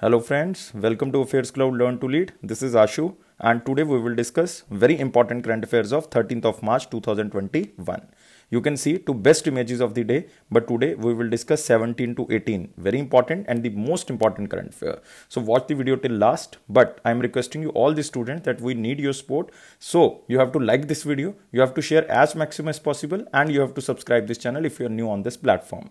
Hello friends, welcome to Affairs Cloud Learn to Lead. This is Ashu and today we will discuss very important current affairs of 13th of March 2021. You can see two best images of the day, but today we will discuss 17 to 18, very important and the most important current affair. So watch the video till last, but I am requesting you all the students that we need your support. So you have to like this video, you have to share as maximum as possible and you have to subscribe this channel if you are new on this platform.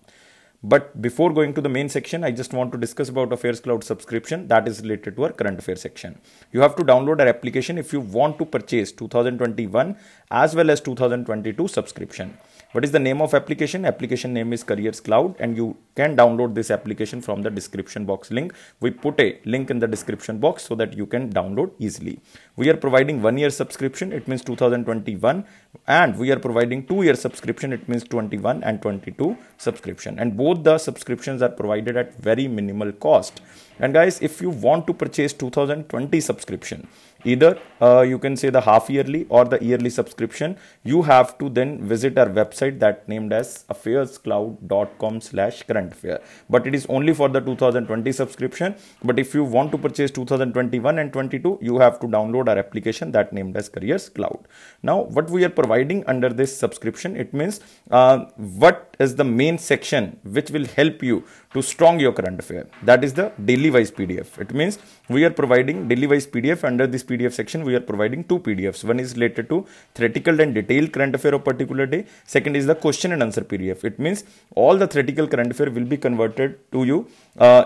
But before going to the main section, I just want to discuss about Affairs Cloud subscription that is related to our current affairs section. You have to download our application if you want to purchase 2021 as well as 2022 subscription. What is the name of application? Application name is Careers Cloud and you can download this application from the description box link. We put a link in the description box so that you can download easily. We are providing 1 year subscription, it means 2021, and we are providing 2 year subscription, it means 21 and 22 subscription, and both the subscriptions are provided at very minimal cost. And guys, if you want to purchase 2020 subscription, either you can say the half yearly or the yearly subscription, you have to then visit our website that named as affairscloud.com/current affair. But it is only for the 2020 subscription. But if you want to purchase 2021 and 22, you have to download our application that named as Careers Cloud. Now, what we are providing under this subscription, it means what is the main section which will help you to strong your current affair. That is the daily wise PDF. It means we are providing daily wise PDF. Under this PDF section, we are providing two PDFs. One is related to theoretical and detailed current affair of particular day. Second is the question and answer PDF. It means all the theoretical current affair will be converted to you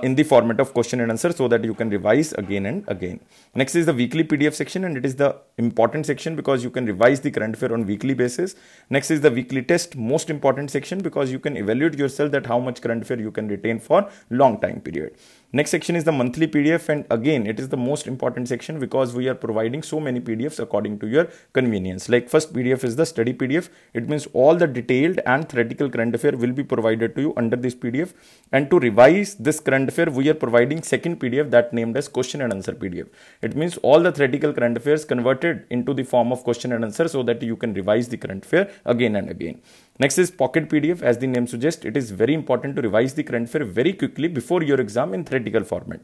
in the format of question and answer so that you can revise again and again. Next is the weekly PDF section, and it is the important section because you can revise the current affair on weekly basis. Next is the weekly test, most important section because you can evaluate yourself that how much current affair you can retain for long time period. Next section is the monthly PDF, and again it is the most important section because we are providing so many PDFs according to your convenience. Like first PDF is the study PDF. It means all the detailed and theoretical current affair will be provided to you under this PDF, and to revise this current affair we are providing second PDF that named as question and answer PDF. It means all the theoretical current affairs converted into the form of question and answer so that you can revise the current affair again and again. Next is pocket PDF. As the name suggests, it is very important to revise the current affair very quickly before your exam in theoretical format.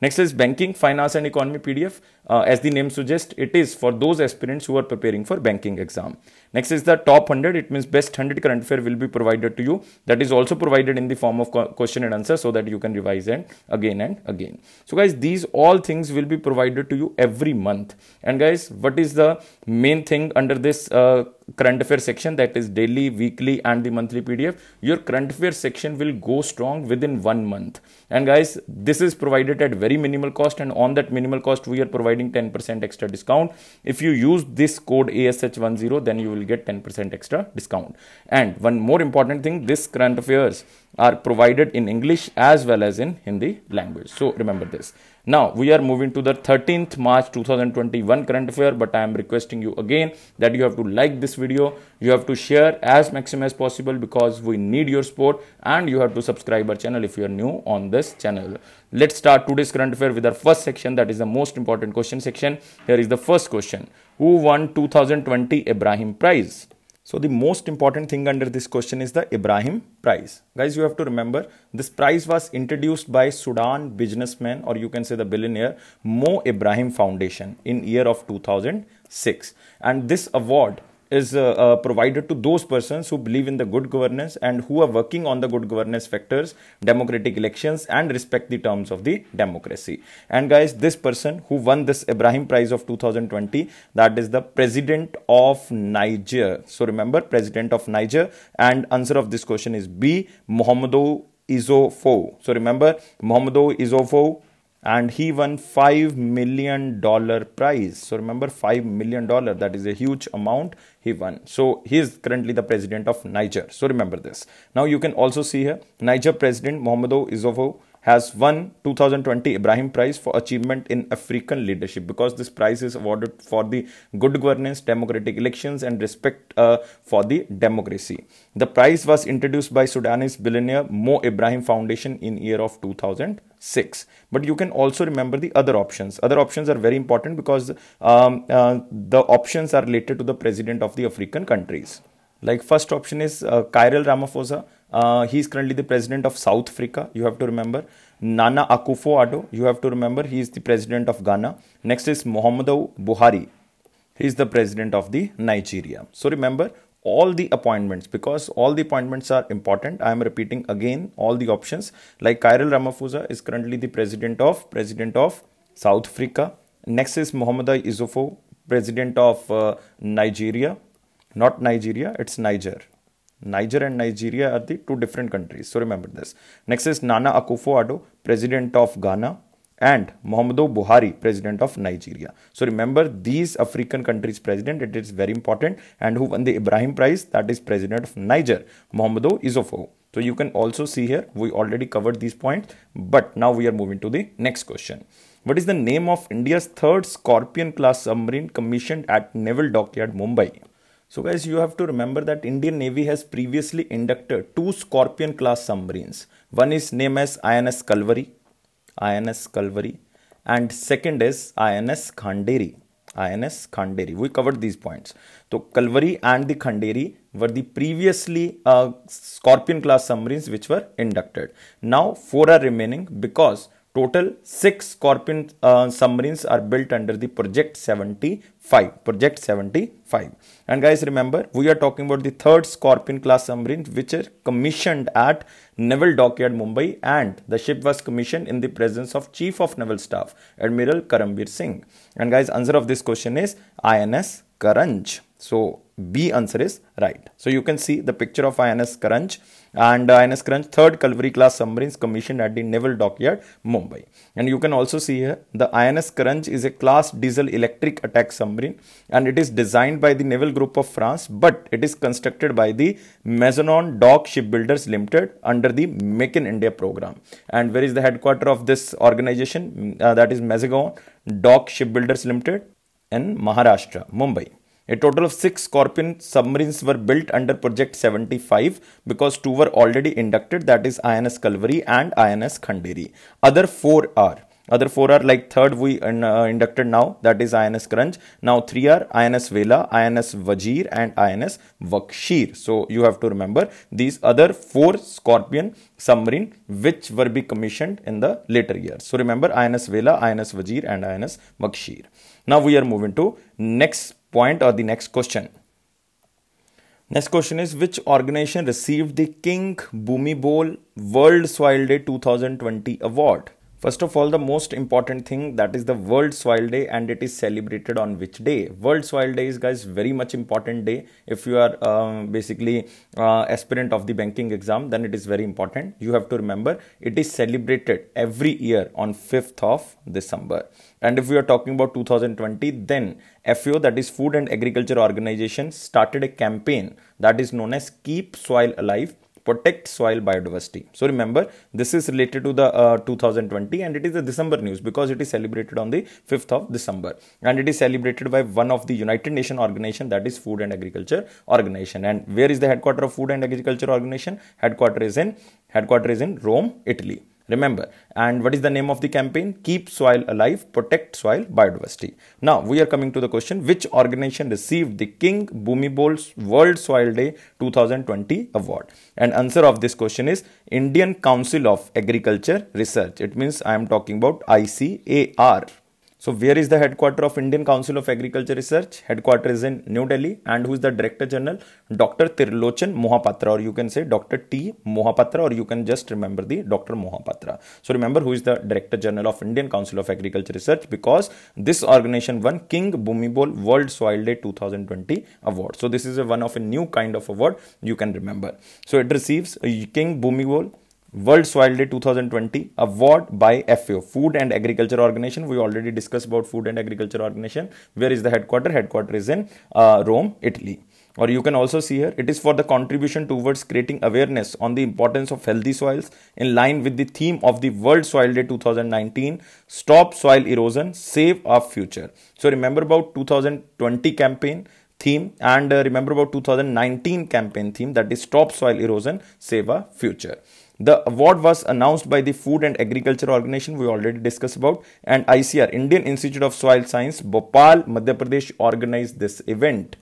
Next is banking, finance and economy PDF. As the name suggests, it is for those aspirants who are preparing for banking exam. Next is the top 100. It means best 100 current affair will be provided to you. That is also provided in the form of question and answer so that you can revise and again and again. So guys, these all things will be provided to you every month. And guys, what is the main thing under this current affair section? That is daily, weekly and the monthly PDF. Your current affair section will go strong within 1 month. And guys, this is provided at very minimal cost, and on that minimal cost we are providing 10% extra discount. If you use this code ASH10, then you will get 10% extra discount. And one more important thing, this current affairs are provided in English as well as in Hindi language. So remember this. Now we are moving to the 13th March 2021 current affair, but I am requesting you again that you have to like this video, you have to share as maximum as possible because we need your support, and you have to subscribe our channel if you are new on this channel. Let's start today's current affair with our first section, that is the most important question section. Here is the first question. Who won 2020 Ibrahim Prize? So the most important thing under this question is the Ibrahim Prize. Guys, you have to remember this prize was introduced by Sudan businessman, or you can say the billionaire, Mo Ibrahim Foundation in year of 2006. And this award is provided to those persons who believe in the good governance and who are working on the good governance factors, democratic elections, and respect the terms of the democracy. And guys, this person who won this Ibrahim Prize of 2020, that is the President of Niger. So remember, President of Niger, and answer of this question is B, Muhammadu Issoufou. So remember, Muhammadu Issoufou. And he won $5 million prize. So remember, $5 million, that is a huge amount he won. So he is currently the president of Niger. So remember this. Now you can also see here, Niger president Muhammadu Issoufou has won 2020 Ibrahim Prize for achievement in African leadership, because this prize is awarded for the good governance, democratic elections and respect for the democracy. The prize was introduced by Sudanese billionaire Mo Ibrahim Foundation in year of 2006. But you can also remember the other options. Other options are very important because the options are related to the president of the African countries. Like first option is Cyril Ramaphosa. He is currently the president of South Africa, you have to remember. Nana Akufo-Addo, you have to remember, he is the president of Ghana. Next is Muhammadu Buhari. He is the president of the Nigeria. So remember all the appointments, because all the appointments are important. I am repeating again all the options, like Cyril Ramaphosa is currently the president of South Africa. Next is Muhammadu Issoufou, president of Nigeria. Not Nigeria, it's Niger. Niger and Nigeria are the two different countries. So remember this. Next is Nana Akufo-Addo, president of Ghana, and Muhammadu Buhari, president of Nigeria. So remember these African countries' president, it is very important. And who won the Ibrahim Prize? That is president of Niger, Muhammadu Issoufou. So you can also see here, we already covered these points, but now we are moving to the next question. What is the name of India's third Scorpion class submarine commissioned at Naval Dockyard, Mumbai? So guys, you have to remember that Indian Navy has previously inducted two Scorpion class submarines. One is named as INS Kalvari, and second is INS Khanderi. We covered these points. So Kalvari and the Khanderi were the previously Scorpion class submarines which were inducted. Now 4 are remaining, because total 6 Scorpion submarines are built under the Project 75. And guys, remember, we are talking about the third Scorpion class submarine, which are commissioned at Naval Dockyard, Mumbai. And the ship was commissioned in the presence of Chief of Naval Staff, Admiral Karambir Singh. And guys, answer of this question is INS Karanj. So B answer is right. So you can see the picture of INS Karanj, and INS Karanj, third Kalvari class submarines commissioned at the Naval Dockyard, Mumbai. And you can also see here, the INS Karanj is a class diesel electric attack submarine, and it is designed by the Naval Group of France, but it is constructed by the Mazagon Dock Shipbuilders Limited under the Make in India program. And where is the headquarter of this organization? That is Mazagon Dock Shipbuilders Limited in Maharashtra, Mumbai. A total of 6 Scorpion submarines were built under Project 75, because 2 were already inducted, that is INS Kalvari and INS Khanderi. Other four are like third we inducted now, that is INS Karanj. Now 3 are INS Vela, INS Vajir and INS Vakshir. So you have to remember these other 4 Scorpion submarine which were be commissioned in the later years. So remember INS Vela, INS Vajir and INS Vakshir. Now we are moving to next point or the next question. Next question is, which organization received the King Bhumibol World Soil Day 2020 award? First of all, the most important thing, that is the World Soil Day, and it is celebrated on which day? World Soil Day is, guys, very much important day. If you are basically aspirant of the banking exam, then it is very important. You have to remember, it is celebrated every year on 5th of December. And if we are talking about 2020, then FAO, that is Food and Agriculture Organization, started a campaign that is known as Keep Soil Alive, Protect Soil Biodiversity. So remember, this is related to the 2020, and it is the December news because it is celebrated on the 5th of December. And it is celebrated by one of the United Nations organization, that is Food and Agriculture Organization. And where is the headquarter of Food and Agriculture Organization? Headquarter is in Rome, Italy. Remember, and what is the name of the campaign? Keep Soil Alive, Protect Soil Biodiversity. Now, we are coming to the question, which organization received the King Bhumibol World Soil Day 2020 award? And answer of this question is Indian Council of Agriculture Research. It means I am talking about ICAR. So, where is the headquarter of Indian Council of Agriculture Research? Headquarter is in New Delhi. And who is the Director General? Dr. Tirlochan Mohapatra, or you can say Dr. T. Mohapatra, or you can just remember the Dr. Mohapatra. So, remember who is the Director General of Indian Council of Agriculture Research, because this organization won King Bhumibol World Soil Day 2020 award. So, this is one of a new kind of award you can remember. So, it receives King Bhumibol World Soil Day 2020 award by FAO, Food and Agriculture Organization. We already discussed about Food and Agriculture Organization. Where is the headquarter? Headquarter is in Rome, Italy. Or you can also see here, it is for the contribution towards creating awareness on the importance of healthy soils, in line with the theme of the World Soil Day 2019, Stop Soil Erosion, Save Our Future. So remember about 2020 campaign theme, and remember about 2019 campaign theme, that is Stop Soil Erosion, Save Our Future. The award was announced by the Food and Agriculture Organization, we already discussed about, and ICAR, Indian Institute of Soil Science, Bhopal, Madhya Pradesh, organized this event.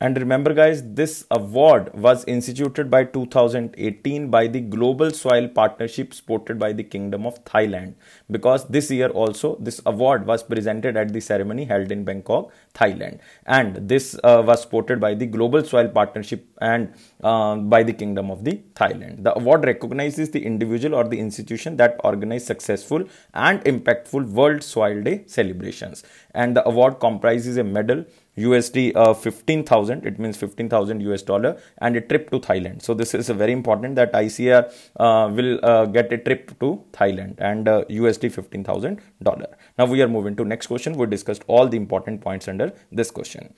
And remember guys, this award was instituted by 2018 by the Global Soil Partnership supported by the Kingdom of Thailand, because this year also this award was presented at the ceremony held in Bangkok, Thailand, and this was supported by the Global Soil Partnership and by the Kingdom of the Thailand. The award recognizes the individual or the institution that organized successful and impactful World Soil Day celebrations, and the award comprises a medal, USD 15,000, it means $15,000, and a trip to Thailand. So this is very important that ICAR will get a trip to Thailand and USD $15,000. Now we are moving to next question. We discussed all the important points under this question.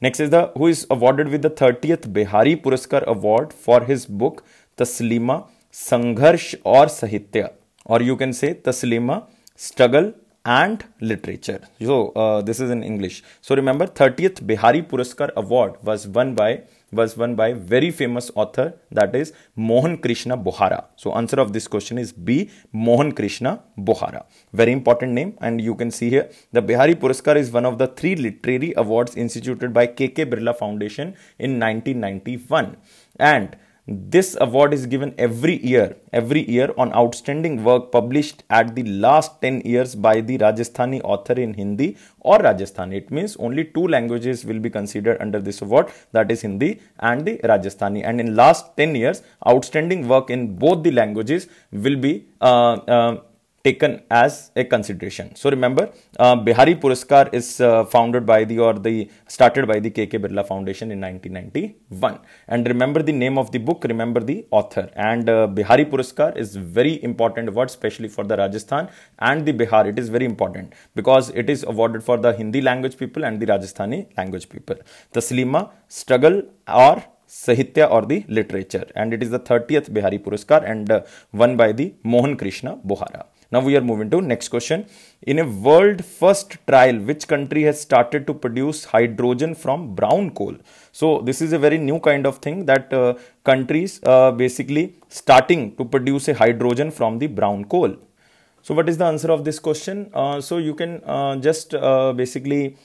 Next is the who is awarded with the 30th Bihari Puraskar Award for his book Taslima Sangharsh or Sahitya, or you can say Taslima Struggle and Literature. So this is in English. So remember, 30th Bihari Puraskar Award was won by very famous author, that is Mohan Krishna Bohra. So answer of this question is B, Mohan Krishna Bohra. Very important name, and you can see here the Bihari Puraskar is one of the 3 literary awards instituted by KK Birla Foundation in 1991, and this award is given every year on outstanding work published at the last 10 years by the Rajasthani author in Hindi or Rajasthani. It means only 2 languages will be considered under this award, that is Hindi and the Rajasthani. And in last 10 years, outstanding work in both the languages will be taken as a consideration. So remember, Bihari Puraskar is started by the KK Birla Foundation in 1991. And remember the name of the book, remember the author. And Bihari Puraskar is very important award, especially for the Rajasthan and the Bihar. It is very important because it is awarded for the Hindi language people and the Rajasthani language people. Taslima, Struggle or Sahitya or the Literature. And it is the 30th Bihari Puraskar and won by the Mohan Krishna Bohra. Now we are moving to next question. In a world first trial, which country has started to produce hydrogen from brown coal? So this is a very new kind of thing that countries basically starting to produce a hydrogen from the brown coal. So what is the answer of this question? So you can just basically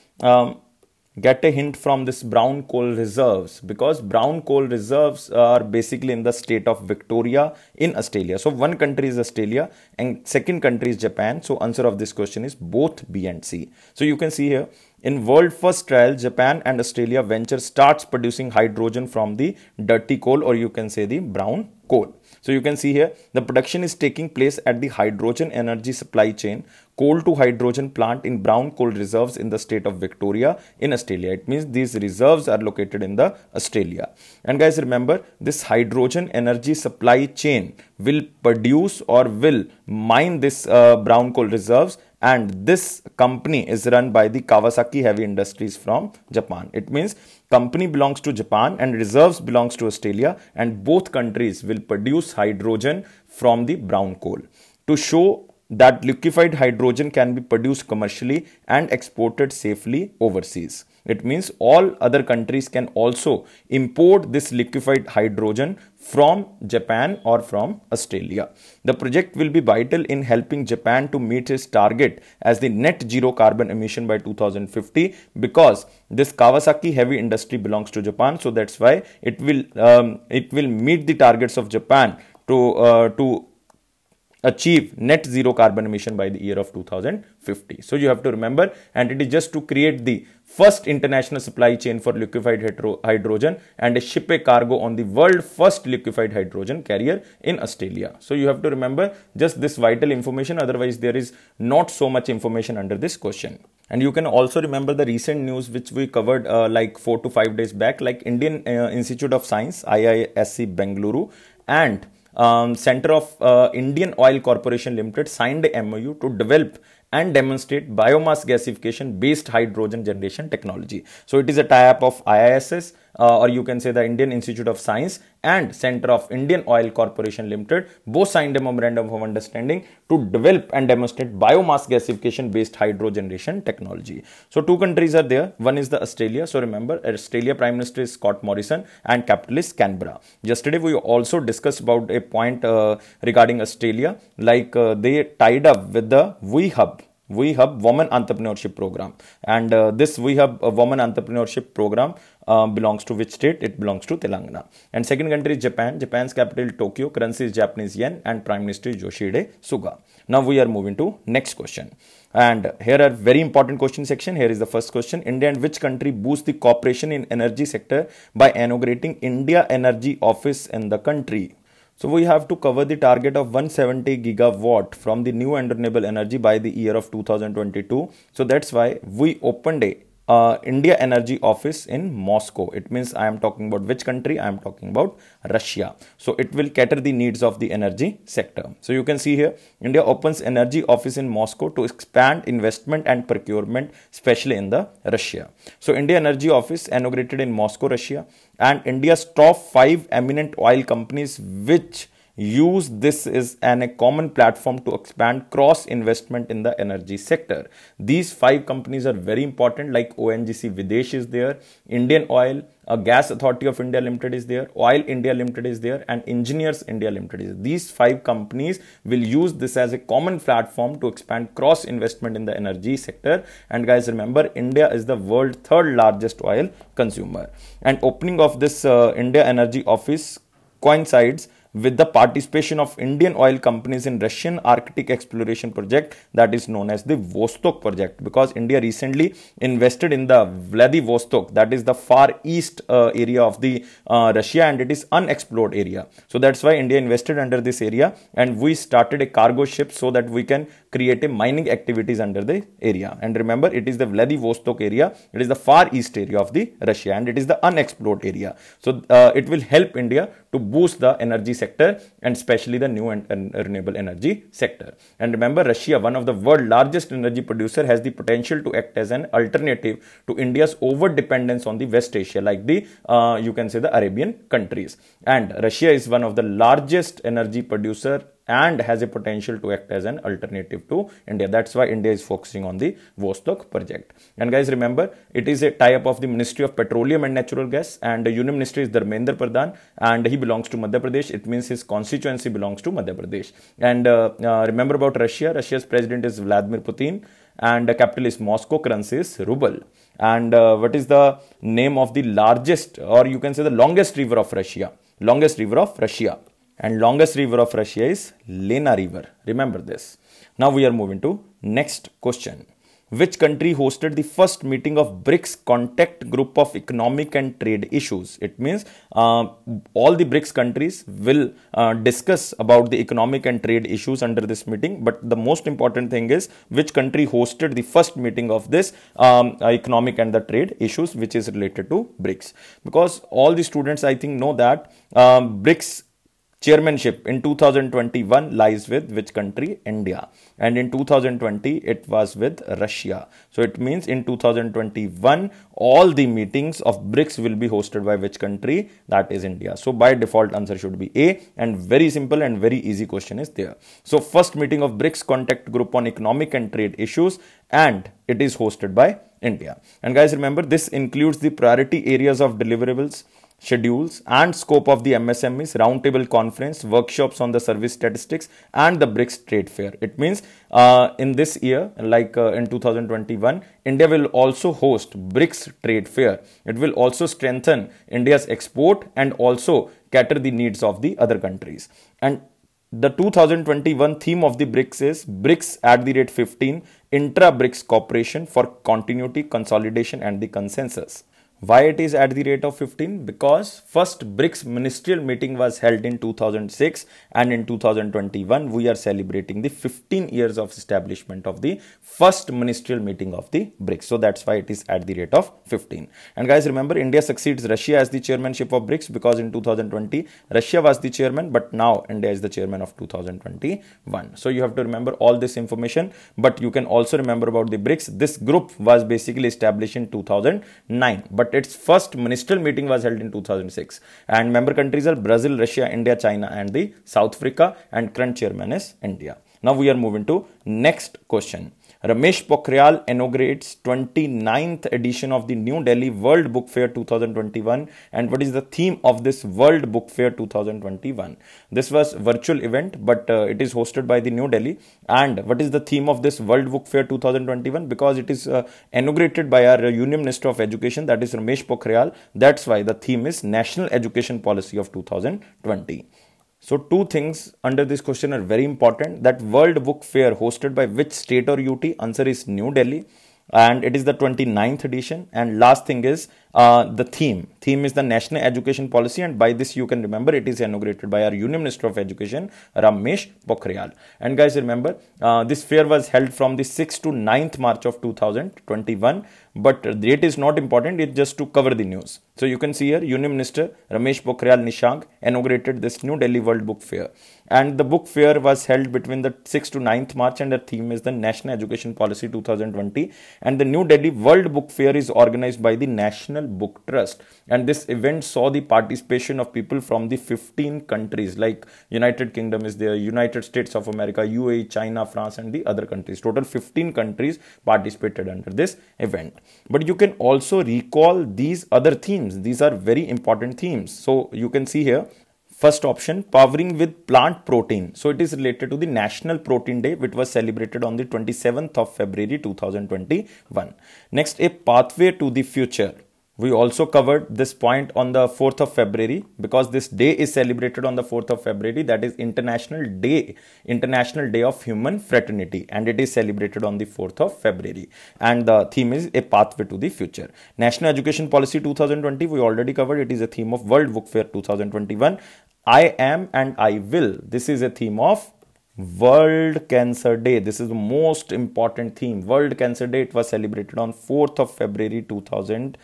get a hint from this brown coal reserves, because brown coal reserves are basically in the state of Victoria in Australia. So one country is Australia and second country is Japan. So answer of this question is both B and C. So you can see here, in world first trial, Japan and Australia venture starts producing hydrogen from the dirty coal, or you can say the brown coal. So you can see here, the production is taking place at the hydrogen energy supply chain, coal to hydrogen plant in brown coal reserves in the state of Victoria in Australia. It means these reserves are located in the Australia. And guys, remember, this hydrogen energy supply chain will produce or will mine this brown coal reserves. And this company is run by the Kawasaki Heavy Industries from Japan. It means company belongs to Japan and reserves belongs to Australia, and both countries will produce hydrogen from the brown coal. To show that liquefied hydrogen can be produced commercially and exported safely overseas, it means all other countries can also import this liquefied hydrogen from Japan or from Australia. The project will be vital in helping Japan to meet its target as the net zero carbon emission by 2050, because this Kawasaki Heavy Industry belongs to Japan. So that's why it will meet the targets of Japan to achieve net zero carbon emission by the year of 2050. So you have to remember, and it is just to create the first international supply chain for liquefied hydrogen and ship a cargo on the world first liquefied hydrogen carrier in Australia. So you have to remember just this vital information, otherwise there is not so much information under this question. And you can also remember the recent news which we covered like 4 to 5 days back, like Indian Institute of Science, IISc Bengaluru, and Center of Indian Oil Corporation Limited signed a MOU to develop and demonstrate biomass gasification based hydrogen generation technology. So it is a tie-up of IISS or you can say the Indian Institute of Science and Center of Indian Oil Corporation Limited. Both signed a memorandum of understanding to develop and demonstrate biomass gasification based hydrogen generation technology. So 2 countries are there. One is the Australia. So remember, Australia Prime Minister is Scott Morrison and capital is Canberra. Yesterday we also discussed about a point regarding Australia, like they tied up with the WeHub Women Entrepreneurship Program, and this WeHub Women Entrepreneurship Program belongs to which state? It belongs to Telangana. And second country is Japan. Japan's capital Tokyo. Currency is Japanese yen. And Prime Minister is Yoshihide Suga. Now we are moving to next question. And here are very important question section. Here is the first question. India and which country boosts the cooperation in energy sector by inaugurating India Energy Office in the country? So we have to cover the target of 170 gigawatt from the new and renewable energy by the year of 2022. So that's why we opened a India Energy Office in Moscow. It means I am talking about which country? I am talking about Russia. So it will cater the needs of the energy sector. So you can see here, India opens energy office in Moscow to expand investment and procurement, especially in the Russia. So India Energy Office inaugurated in Moscow, Russia. And India's top 5 eminent oil companies which use this is a common platform to expand cross investment in the energy sector. These 5 companies are very important, like ONGC Videsh is there, Indian Oil, Gas Authority of India Limited is there, Oil India Limited is there, and Engineers India Limited is there. These 5 companies will use this as a common platform to expand cross investment in the energy sector. And guys, remember, India is the world's 3rd largest oil consumer. And opening of this India Energy Office coincides with the participation of Indian oil companies in Russian Arctic exploration project that is known as the Vostok project, because India recently invested in the Vladivostok, that is the far east area of the Russia, and it is unexplored area. So that's why India invested under this area, and we started a cargo ship so that we can create a mining activities under the area. And remember, it is the Vladivostok area, it is the far east area of the Russia, and it is the unexplored area. So it will help India to boost the energy sector, and especially the new and renewable energy sector. And remember, Russia, one of the world's largest energy producer, has the potential to act as an alternative to India's over-dependence on the West Asia, like the, you can say, the Arabian countries. And Russia is one of the largest energy producer and has a potential to act as an alternative to India. That's why India is focusing on the Vostok project. And guys, remember, it is a tie-up of the Ministry of Petroleum and Natural Gas, and the union minister is Dharmendra Pradhan, and he belongs to Madhya Pradesh. It means his constituency belongs to Madhya Pradesh. And remember about Russia. Russia's president is Vladimir Putin, and the capital is Moscow, currency is ruble. And what is the name of the largest, or you can say the longest river of Russia? Longest river of Russia. And longest river of Russia is Lena River. Remember this. Now we are moving to next question. Which country hosted the first meeting of BRICS contact group of economic and trade issues? It means all the BRICS countries will discuss about the economic and trade issues under this meeting. But the most important thing is which country hosted the first meeting of this economic and the trade issues, which is related to BRICS. Because all the students, I think, know that BRICS chairmanship in 2021 lies with which country? India. And in 2020, it was with Russia. So it means in 2021, all the meetings of BRICS will be hosted by which country? That is India. So by default, answer should be A, and very simple and very easy question is there. So first meeting of BRICS contact group on economic and trade issues, and it is hosted by India. And guys, remember, this includes the priority areas of deliverables, schedules and scope of the MSMEs, roundtable conference, workshops on the service statistics, and the BRICS trade fair. It means in this year, like in 2021, India will also host BRICS trade fair. It will also strengthen India's export and also cater the needs of the other countries. And the 2021 theme of the BRICS is BRICS @15, intra-BRICS cooperation for continuity, consolidation and the consensus. Why it is @15? Because first BRICS ministerial meeting was held in 2006, and in 2021 we are celebrating the 15 years of establishment of the first ministerial meeting of the BRICS. So that's why it is @15. And guys, remember, India succeeds Russia as the chairmanship of BRICS, because in 2020 Russia was the chairman, but now India is the chairman of 2021. So you have to remember all this information, but you can also remember about the BRICS. This group was basically established in 2009, but its first ministerial meeting was held in 2006, and member countries are Brazil, Russia, India, China and the South Africa, and current chairman is India. Now we are moving to next question. Ramesh Pokhriyal inaugurates 29th edition of the New Delhi World Book Fair 2021. And what is the theme of this World Book Fair 2021? This was virtual event, but it is hosted by the New Delhi. And what is the theme of this World Book Fair 2021? Because it is inaugurated by our Union Minister of Education, that is Ramesh Pokhriyal. That's why the theme is National Education Policy of 2020. So two things under this question are very important. That World Book Fair hosted by which state or UT? Answer is New Delhi, and it is the 29th edition. And last thing is the theme. Theme is the National Education Policy, and by this you can remember it is inaugurated by our Union Minister of Education, Ramesh Pokhriyal. And guys, remember this fair was held from the 6th to 9th March of 2021. But it is not important, it's just to cover the news. So you can see here, Union Minister Ramesh Pokhriyal Nishank inaugurated this New Delhi World Book Fair. And the book fair was held between the 6th to 9th March, and the theme is the National Education Policy 2020. And the New Delhi World Book Fair is organized by the National Book Trust. And this event saw the participation of people from the 15 countries, like United Kingdom is there, United States of America, UAE, China, France, and the other countries. Total 15 countries participated under this event. But you can also recall these other themes. These are very important themes. So you can see here, first option, powering with plant protein. So it is related to the National Protein Day, which was celebrated on the 27th of February 2021. Next, a pathway to the future. We also covered this point on the 4th of February, because this day is celebrated on the 4th of February, that is International Day of Human Fraternity, and it is celebrated on the 4th of February. And the theme is a pathway to the future. National Education Policy 2020, we already covered. It is a theme of World Book Fair 2021. I am and I will. This is a theme of World Cancer Day. This is the most important theme. World Cancer Day, it was celebrated on 4th of February 2020.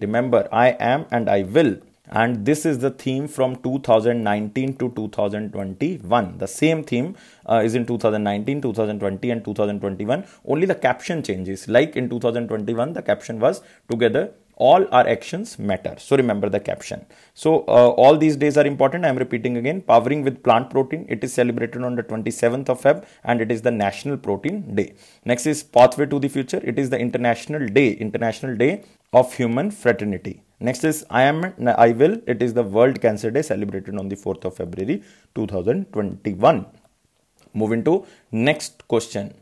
Remember, I am and I will. And this is the theme from 2019 to 2021. The same theme is in 2019, 2020 and 2021. Only the caption changes. Like in 2021, the caption was together all our actions matter. So remember the caption. So all these days are important. I am repeating again, powering with plant protein. It is celebrated on the 27th of Feb, and it is the National Protein Day. Next is pathway to the future. It is the International Day of Human Fraternity. Next is I am and I will. It is the World Cancer Day, celebrated on the 4th of February, 2021. Moving to next question.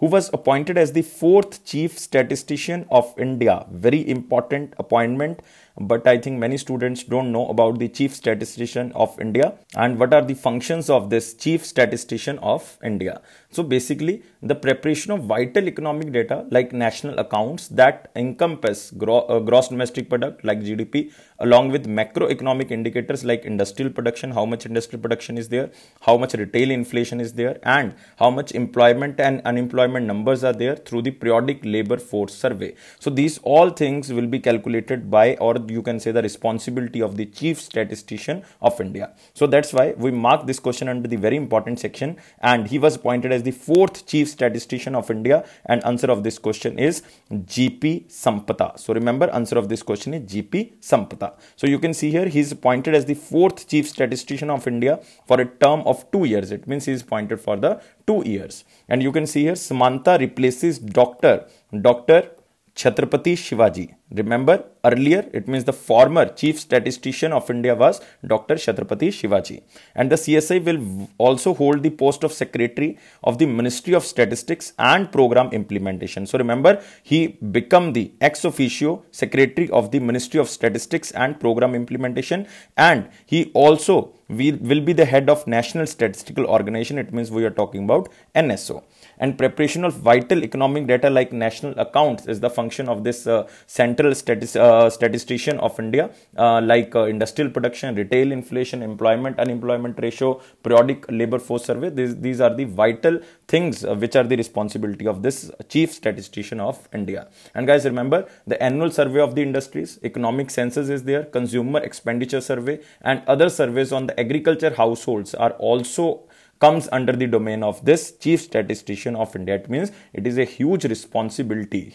Who was appointed as the 4th Chief Statistician of India? Very important appointment, but I think many students don't know about the Chief Statistician of India and what are the functions of this Chief Statistician of India. So basically, the preparation of vital economic data like national accounts that encompass gross domestic product like GDP, along with macroeconomic indicators like industrial production, how much industrial production is there, how much retail inflation is there, and how much employment and unemployment numbers are there through the periodic labor force survey. So these all things will be calculated by, or you can say, the responsibility of the Chief Statistician of India. So that's why we mark this question under the very important section, and he was appointed as the 4th Chief Statistician of India, and answer of this question is G.P. Sampata. So remember, answer of this question is G.P. Sampata. So you can see here, he is appointed as the 4th Chief Statistician of India for a term of 2 years. It means he is appointed for the 2 years. And you can see here, Samantha replaces Dr. Chhatrapati Shivaji. Remember earlier, it means the former Chief Statistician of India was Dr. Chhatrapati Shivaji. And the CSI will also hold the post of Secretary of the Ministry of Statistics and Program Implementation. So remember, he became the ex officio Secretary of the Ministry of Statistics and Program Implementation, and he also will be the head of National Statistical Organization. It means we are talking about NSO. And preparation of vital economic data like national accounts is the function of this central statistician of India, industrial production, retail inflation, employment, unemployment ratio, periodic labor force survey. These are the vital things which are the responsibility of this Chief Statistician of India. And guys, remember, the annual survey of the industries, economic census is there, consumer expenditure survey, and other surveys on the agriculture households are also comes under the domain of this Chief Statistician of India. It means it is a huge responsibility,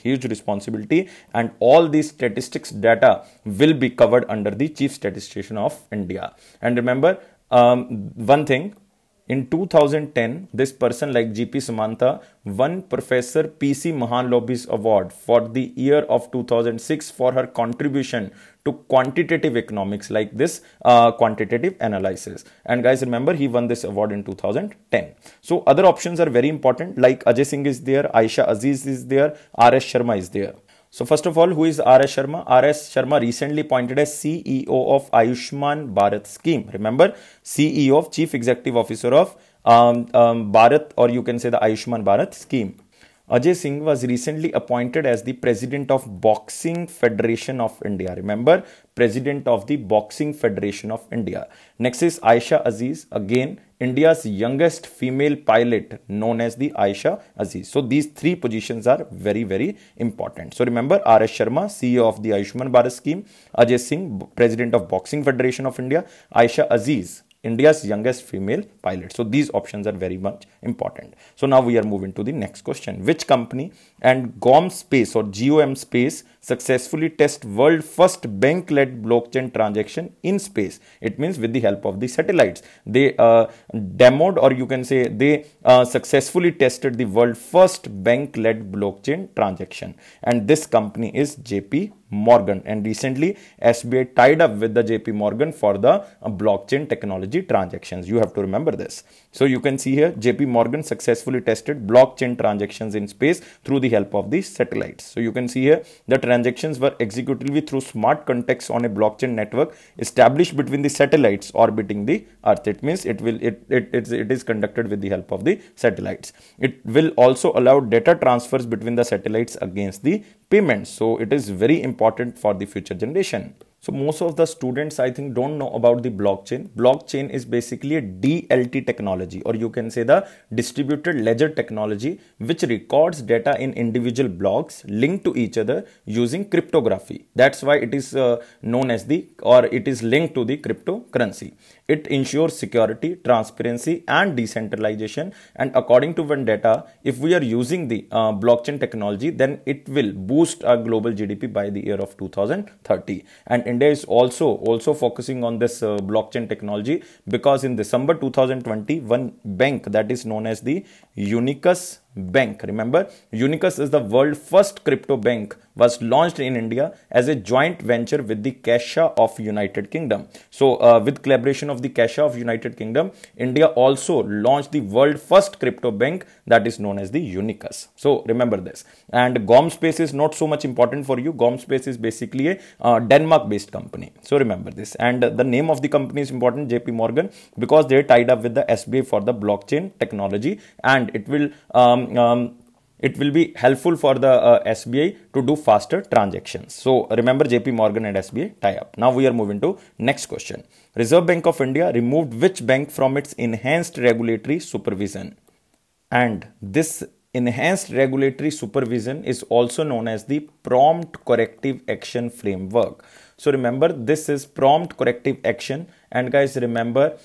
and all these statistics data will be covered under the Chief Statistician of India. And remember one thing, In 2010, this person like G.P. Sampata won Professor P.C. Mahanlobis Award for the year of 2006 for her contribution to quantitative economics, like this quantitative analysis. And guys, remember, he won this award in 2010. So other options are very important, like Ajay Singh is there, Aisha Aziz is there, R S Sharma is there. So first of all, who is R S Sharma? R S Sharma recently appointed as CEO of Ayushman Bharat scheme. Remember, CEO of Chief Executive Officer of Bharat, or you can say the Ayushman Bharat scheme. Ajay Singh was recently appointed as the President of Boxing Federation of India. Remember, President of the Boxing Federation of India. Next is Aisha Aziz, again India's youngest female pilot, known as the Aisha Aziz. So these three positions are very, very important. So remember, R S Sharma, CEO of the Ayushman Bharat scheme, Ajay Singh, President of Boxing Federation of India, Aisha Aziz, India's youngest female pilot. So these options are very much important. So now we are moving to the next question. Which company and Gomspace or GOM Space successfully test world first bank-led blockchain transaction in space? It means with the help of the satellites. They demoed, or you can say they successfully tested the world first bank-led blockchain transaction. And this company is JP Morgan, and recently SBI tied up with the JP Morgan for the blockchain technology transactions. You have to remember this. So you can see here, JP Morgan successfully tested blockchain transactions in space through the help of the satellites. So you can see here, the transactions were executed through smart contacts on a blockchain network established between the satellites orbiting the Earth. It means it is conducted with the help of the satellites. It will also allow data transfers between the satellites against the payments. So it is very important for the future generation. So most of the students, I think, don't know about the blockchain. Blockchain is basically a DLT technology, or you can say the distributed ledger technology, which records data in individual blocks linked to each other using cryptography. That's why it is known as the, or it is linked to the cryptocurrency. It ensures security, transparency and decentralization. And according to Vendetta, if we are using the blockchain technology, then it will boost our global GDP by the year of 2030. And India is also focusing on this blockchain technology, because in December 2020, one bank that is known as the Unicus Bank, remember, Unicus is the world first crypto bank, was launched in India as a joint venture with the Caixa of United Kingdom. So with collaboration of the Caixa of United Kingdom, India also launched the world first crypto bank that is known as the Unicus. So remember this. And Gomspace is not so much important for you. Gomspace is basically a Denmark based company. So remember this. And the name of the company is important, JP Morgan, because they tied up with the SBI for the blockchain technology, and it will be helpful for the SBI to do faster transactions. So remember, JP Morgan and SBI tie up. Now we are moving to next question. Reserve Bank of India removed which bank from its enhanced regulatory supervision? And this enhanced regulatory supervision is also known as the Prompt Corrective Action Framework. So remember, this is Prompt Corrective Action. And guys, remember,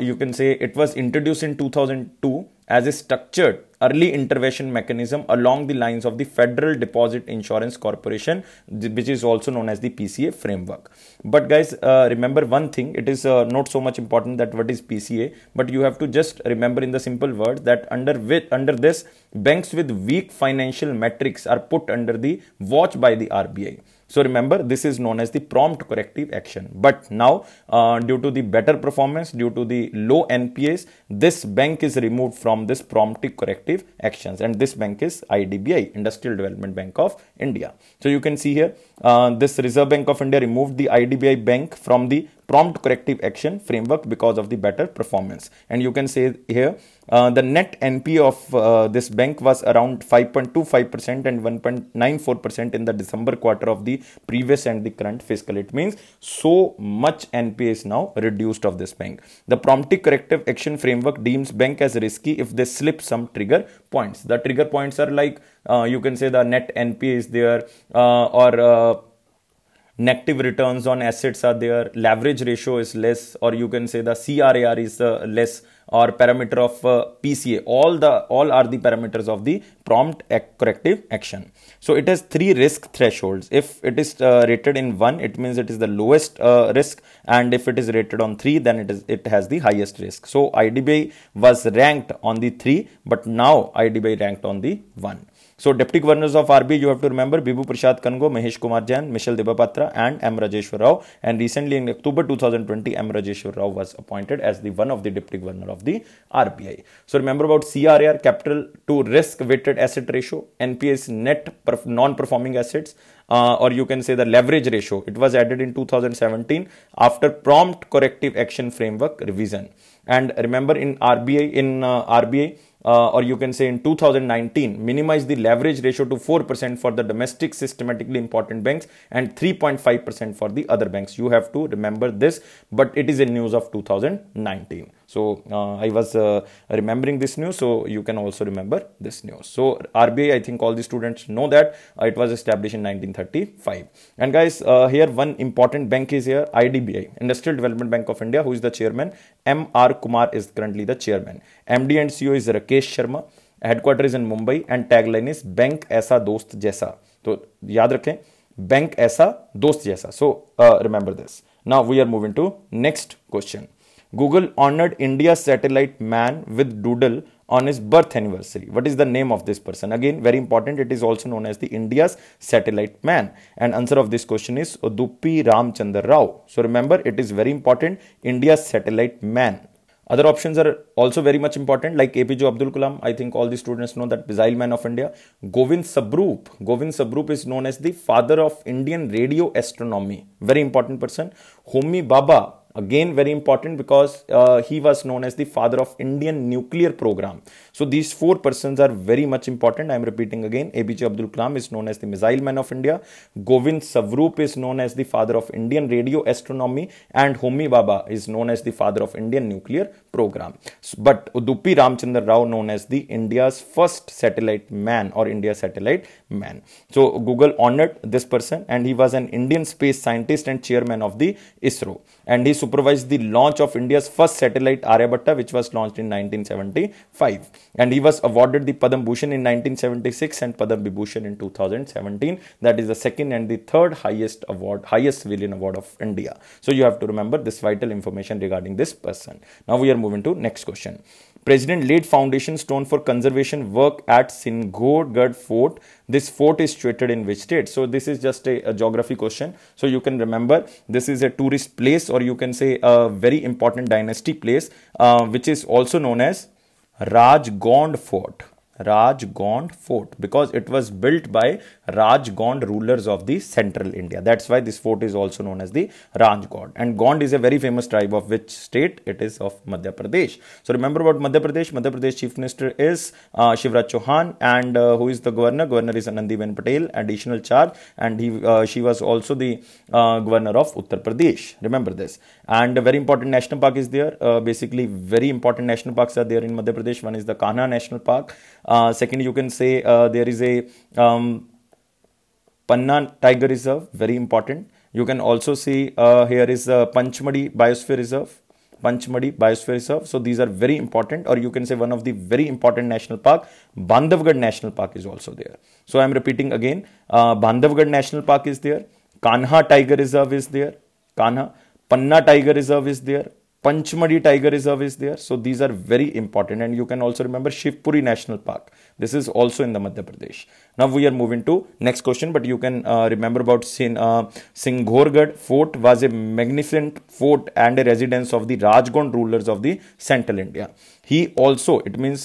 you can say it was introduced in 2002 as a structured early intervention mechanism along the lines of the Federal Deposit Insurance Corporation, which is also known as the PCA framework. But guys, remember one thing, it is not so much important that what is PCA, but you have to just remember in the simple words that under this, banks with weak financial metrics are put under the watch by the RBI. So remember, this is known as the prompt corrective action. But now, due to the better performance, due to the low NPAs, this bank is removed from this prompt corrective actions. And this bank is IDBI, Industrial Development Bank of India. So you can see here, this Reserve Bank of India removed the IDBI bank from the prompt corrective action framework because of the better performance. And you can say here, the net NPA of this bank was around 5.25% and 1.94% in the December quarter of the previous and the current fiscal. It means so much NPA is now reduced of this bank. The prompt corrective action framework deems bank as risky if they slip some trigger points. The trigger points are like, you can say the net NPA is there, or negative returns on assets are there, leverage ratio is less, or you can say the CRAR is less. or parameter of PCA. All are the parameters of the prompt corrective action. So it has three risk thresholds. If it is rated in 1, it means it is the lowest risk, and if it is rated on 3, then it has the highest risk. So IDBI was ranked on the 3, but now IDBI ranked on the 1. So deputy governors of RBI, you have to remember, Bibhu Prasad Kango, Mahesh Kumar Jain, Michel Debapatra, and M. Rajeshwar Rao. And recently in October 2020, M. Rajeshwar Rao was appointed as the one of the deputy governor of the RBI. So remember about CRAR, capital to risk weighted asset ratio, NPAs, net non-performing assets, or you can say the leverage ratio. It was added in 2017 after prompt corrective action framework revision. And remember in RBI, or you can say in 2019, minimize the leverage ratio to 4% for the domestic systematically important banks and 3.5% for the other banks. You have to remember this, but it is in news of 2019. So I was remembering this news, so you can also remember this news. So RBI, I think all the students know that it was established in 1935. And guys, here one important bank is here, IDBI, Industrial Development Bank of India, who is the chairman. M.R. Kumar is currently the chairman. MD and CEO is Rakesh Sharma. Headquarters is in Mumbai and tagline is Bank Aisa Dost Jaisa. So yaad rakhe, Bank Aisa Dost Jaisa. So remember this. Now we are moving to next question. Google honored India's satellite man with doodle on his birth anniversary. What is the name of this person? Again, very important. It is also known as the India's satellite man. And answer of this question is Udupi Ramchandra Rao. So remember, it is very important. India's satellite man. Other options are also very much important, like APJ Abdul Kalam. I think all the students know that Missile Man of India. Govind Sabrup. Govind Sabrup is known as the father of Indian radio astronomy. Very important person. Homi Bhabha. Again, very important because he was known as the father of Indian nuclear program. So these four persons are very much important. I am repeating again, APJ Abdul Kalam is known as the Missile Man of India. Govind Savrup is known as the father of Indian radio astronomy. And Homi Bhabha is known as the father of Indian nuclear program. But Udupi Ramchandra Rao, known as the India's first satellite man or India satellite man. So Google honored this person, and he was an Indian space scientist and chairman of the ISRO. And he supervised the launch of India's first satellite Aryabhatta, which was launched in 1975. And he was awarded the Padma Bhushan in 1976 and Padma Vibhushan in 2017. That is the second and the third highest award, highest civilian award of India. So you have to remember this vital information regarding this person. Now we are moving to next question. President laid foundation stone for conservation work at Singhodgad Fort. This fort is situated in which state? So this is just a geography question. So you can remember this is a tourist place, or you can say a very important dynasty place, which is also known as Rajgond Fort. Rajgond Fort, because it was built by Rajgond rulers of the central India. That's why this fort is also known as the Rajgond. And Gond is a very famous tribe of which state? It is of Madhya Pradesh. So remember about Madhya Pradesh. Madhya Pradesh chief minister is Shivraj Chauhan, and who is the governor? Governor is Anandiben Patel, additional charge, and she was also the governor of Uttar Pradesh. Remember this. And a very important national park is there. Basically, very important national parks are there in Madhya Pradesh. One is the Kanha National Park. Second, you can say there is a Panna Tiger Reserve, very important. You can also see here is Panchmadi Biosphere Reserve. Panchmadi Biosphere Reserve. So these are very important, or you can say one of the very important national park, Bandhavgarh National Park is also there. So I am repeating again, Bandhavgarh National Park is there. Kanha Tiger Reserve is there. Kanha. Panna Tiger Reserve is there. Panchmadi Tiger Reserve is there. So these are very important. And you can also remember Shivpuri National Park. This is also in the Madhya Pradesh. Now we are moving to next question. But you can remember about Singhodgad Fort was a magnificent fort and a residence of the Rajgond rulers of the central India. He also, it means,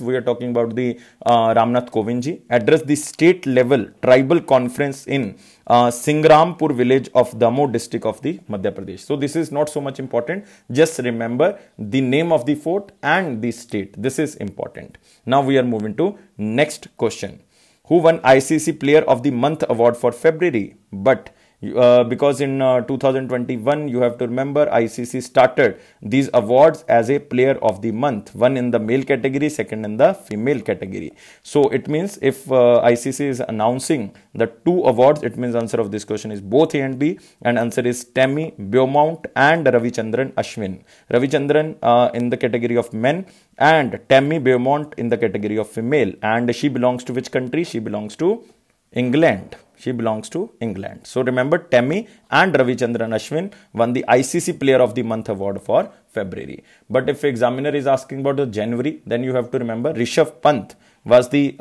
we are talking about the Ramnath Kovind ji, addressed the state level tribal conference in Singrampur village of Damo district of the Madhya Pradesh. So this is not so much important. Just remember the name of the fort and the state. This is important. Now we are moving to next question. Who won ICC Player of the Month award for February? But because in 2021, you have to remember, ICC started these awards as a player of the month, one in the male category, second in the female category. So it means if ICC is announcing the two awards, it means answer of this question is both A and B, and answer is Tammy Beaumont and Ravichandran Ashwin. Ravichandran in the category of men and Tammy Beaumont in the category of female. And she belongs to which country? She belongs to England. She belongs to England. So remember, Tammy and Ravichandran Ashwin won the ICC Player of the Month award for February. But if examiner is asking about the January, then you have to remember Rishabh Pant was the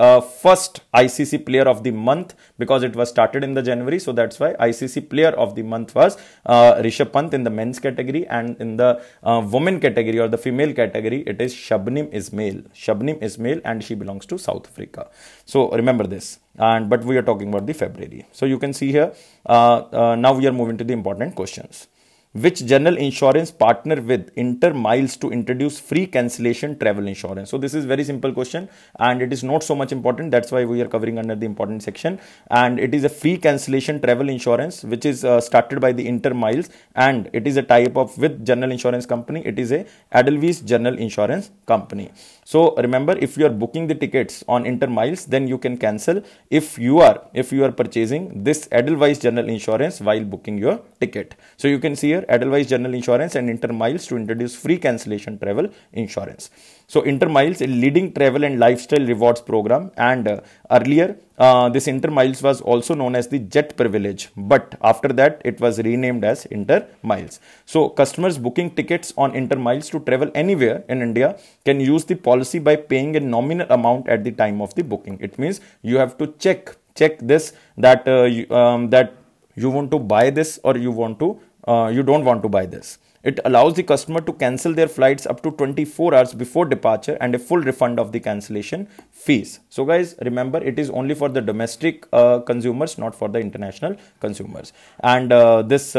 first ICC Player of the Month, because it was started in the January. So that's why ICC Player of the Month was Rishabh Pant in the men's category, and in the women category or the female category, it is Shabnim Ismail. Shabnim Ismail, and she belongs to South Africa. So remember this. And but we are talking about the February. So you can see here, now we are moving to the important questions. Which general insurance partner with Intermiles to introduce free cancellation travel insurance? So this is very simple question, and it is not so much important. That's why we are covering under the important section. And it is a free cancellation travel insurance, which is started by the Intermiles, and it is a tie-up of with general insurance company. It is a Edelweiss General Insurance Company. So remember, if you are booking the tickets on Intermiles, then you can cancel if you are purchasing this Edelweiss General Insurance while booking your ticket. So you can see here, Edelweiss General Insurance and Intermiles to introduce free cancellation travel insurance. So Intermiles, a leading travel and lifestyle rewards program, and earlier this Intermiles was also known as the Jet Privilege, but after that it was renamed as Intermiles. So customers booking tickets on Intermiles to travel anywhere in India can use the policy by paying a nominal amount at the time of the booking. It means you have to check this, that you want to buy this or you don't want to buy this. It allows the customer to cancel their flights up to 24 hours before departure and a full refund of the cancellation fees. So guys, remember, it is only for the domestic consumers, not for the international consumers. And this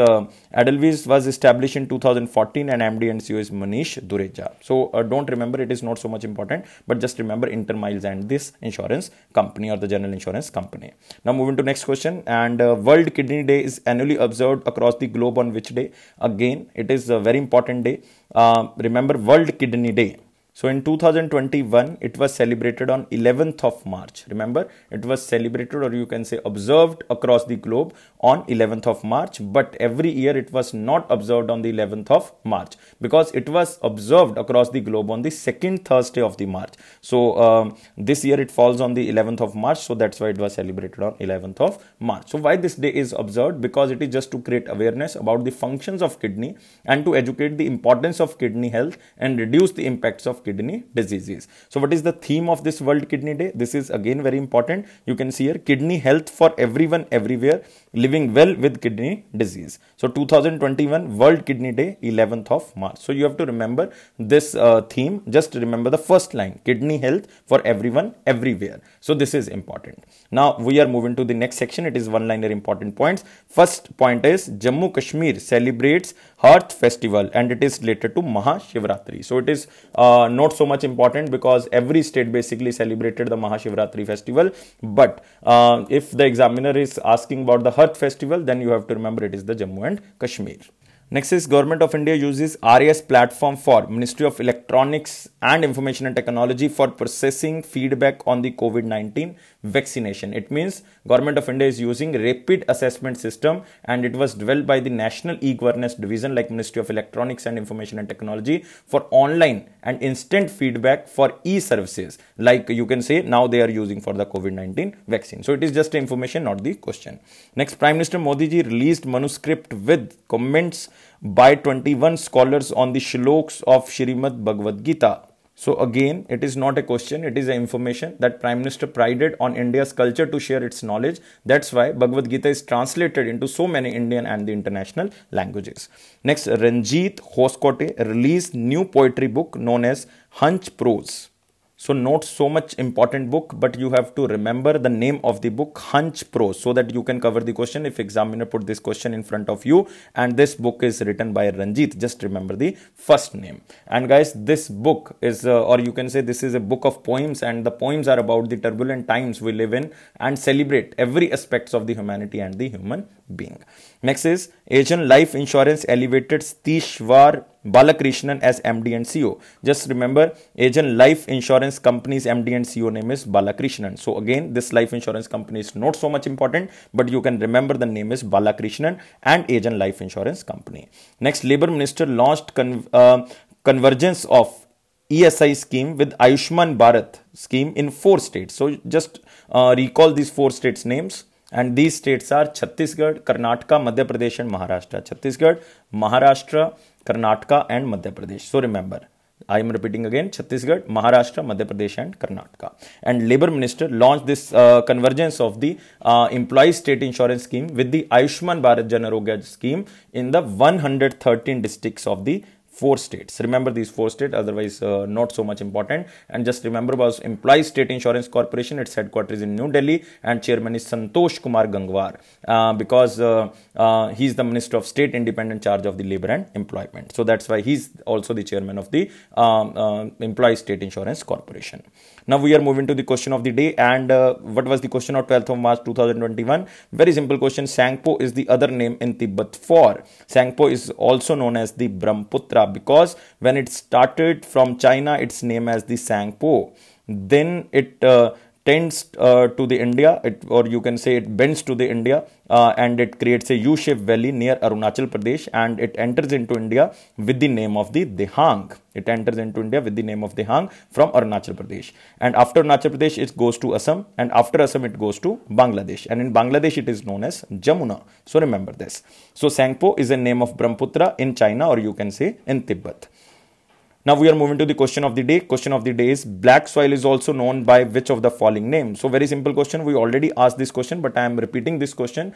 Edelweiss was established in 2014, and MD and CEO is Manish Dureja. So don't remember, it is not so much important, but just remember Intermiles and this insurance company or the general insurance company. Now moving to next question. And World Kidney Day is annually observed across the globe on which day? Again, it is a very important day. Remember, World Kidney Day. So in 2021, it was celebrated on 11th of March. Remember, it was celebrated, or you can say observed, across the globe on 11th of March. But every year it was not observed on the 11th of March, because it was observed across the globe on the second Thursday of the March. So this year it falls on the 11th of March. So that's why it was celebrated on 11th of March. So why this day is observed? Because it is just to create awareness about the functions of kidney and to educate the importance of kidney health and reduce the impacts of kidney diseases. So what is the theme of this World Kidney Day? This is again very important. You can see here, kidney health for everyone, everywhere, living well with kidney disease. So 2021 World Kidney Day, 11th of March. So you have to remember this theme. Just remember the first line, kidney health for everyone, everywhere. So this is important. Now we are moving to the next section. It is one-liner important points. First point is, Jammu Kashmir celebrates Hearth Festival, and it is related to Mahashivratri. So it is not so much important, because every state basically celebrated the Mahashivratri festival. But if the examiner is asking about the Hearth Festival, then you have to remember it is the Jammu and Kashmir. Next is, Government of India uses RIS platform for Ministry of Electronics and Information and Technology for processing feedback on the COVID-19 vaccination. It means Government of India is using rapid assessment system, and it was developed by the National E-Governance Division, like Ministry of Electronics and Information and Technology, for online and instant feedback for e-services, like you can say now they are using for the COVID-19 vaccine. So it is just information, not the question. Next, Prime Minister Modi ji released manuscript with comments by 21 scholars on the shlokas of Srimad Bhagavad Gita. So again, it is not a question, it is an information that Prime Minister prided on India's culture to share its knowledge. That's why Bhagavad Gita is translated into so many Indian and the international languages. Next, Ranjit Hoskote released new poetry book known as Hunch Prose. So not so much important book, but you have to remember the name of the book, Hunch Pro, so that you can cover the question if examiner put this question in front of you. And this book is written by Ranjit. Just remember the first name. And guys, this book is, or you can say this is a book of poems, and the poems are about the turbulent times we live in and celebrate every aspects of the humanity and the human being. Next is Asian Life Insurance elevated Stishwar Balakrishnan as MD and CEO. Just remember, Asian Life Insurance Company's MD and CEO name is Balakrishnan. So again, this life insurance company is not so much important, but you can remember the name is Balakrishnan and Asian Life Insurance Company. Next, Labour Minister launched convergence of ESI scheme with Ayushman Bharat scheme in 4 states. So just recall these 4 states' names. And these states are Chhattisgarh, Karnataka, Madhya Pradesh and Maharashtra. Chhattisgarh, Maharashtra, Karnataka and Madhya Pradesh. So remember, I am repeating again, Chhattisgarh, Maharashtra, Madhya Pradesh and Karnataka. And Labour Minister launched this convergence of the Employee State Insurance Scheme with the Ayushman Bharat Jan Arogya Scheme in the 113 districts of the 4 states. Remember these 4 states, otherwise not so much important. And just remember about Employee State Insurance Corporation, its headquarters in New Delhi, and chairman is Santosh Kumar Gangwar, because he is the Minister of State Independent Charge of the Labour and Employment. So that's why he's also the chairman of the Employee State Insurance Corporation. Now we are moving to the question of the day, and what was the question of 12th of March 2021? Very simple question. Sangpo is the other name in Tibet for. Sangpo is also known as the Brahmaputra, because when it started from China, its name as the Sangpo. Then it tends to the India, or you can say it bends to the India, and it creates a U-shaped valley near Arunachal Pradesh, and it enters into India with the name of the Dehang. It enters into India with the name of Dehang from Arunachal Pradesh. And after Arunachal Pradesh, it goes to Assam, and after Assam, it goes to Bangladesh. And in Bangladesh, it is known as Jamuna. So remember this. So Sangpo is a name of Brahmaputra in China, or you can say in Tibet. Now we are moving to the question of the day. Question of the day is, black soil is also known by which of the following names? So very simple question. We already asked this question, but I am repeating this question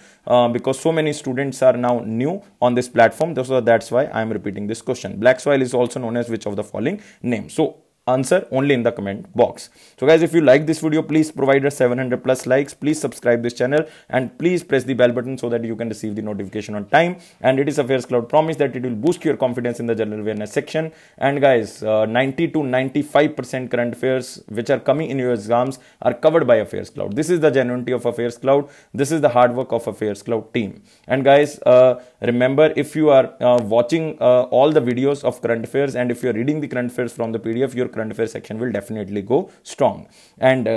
because so many students are now new on this platform. So that's why I am repeating this question. Black soil is also known as which of the following names? So answer only in the comment box. So guys, if you like this video, please provide us 700+ likes. Please subscribe this channel and please press the bell button so that you can receive the notification on time. And it is Affairs Cloud promise that it will boost your confidence in the general awareness section. And guys, 90 to 95% current affairs which are coming in your exams are covered by Affairs Cloud. This is the genuinity of Affairs Cloud. This is the hard work of Affairs Cloud team. And guys, remember, if you are watching all the videos of current affairs, and if you are reading the current affairs from the PDF, your current affairs section will definitely go strong. And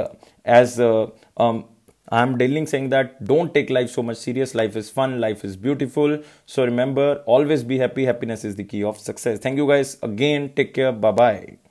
I'm daily saying that don't take life so much serious. Life is fun. Life is beautiful. So remember, always be happy. Happiness is the key of success. Thank you guys again. Take care. Bye-bye.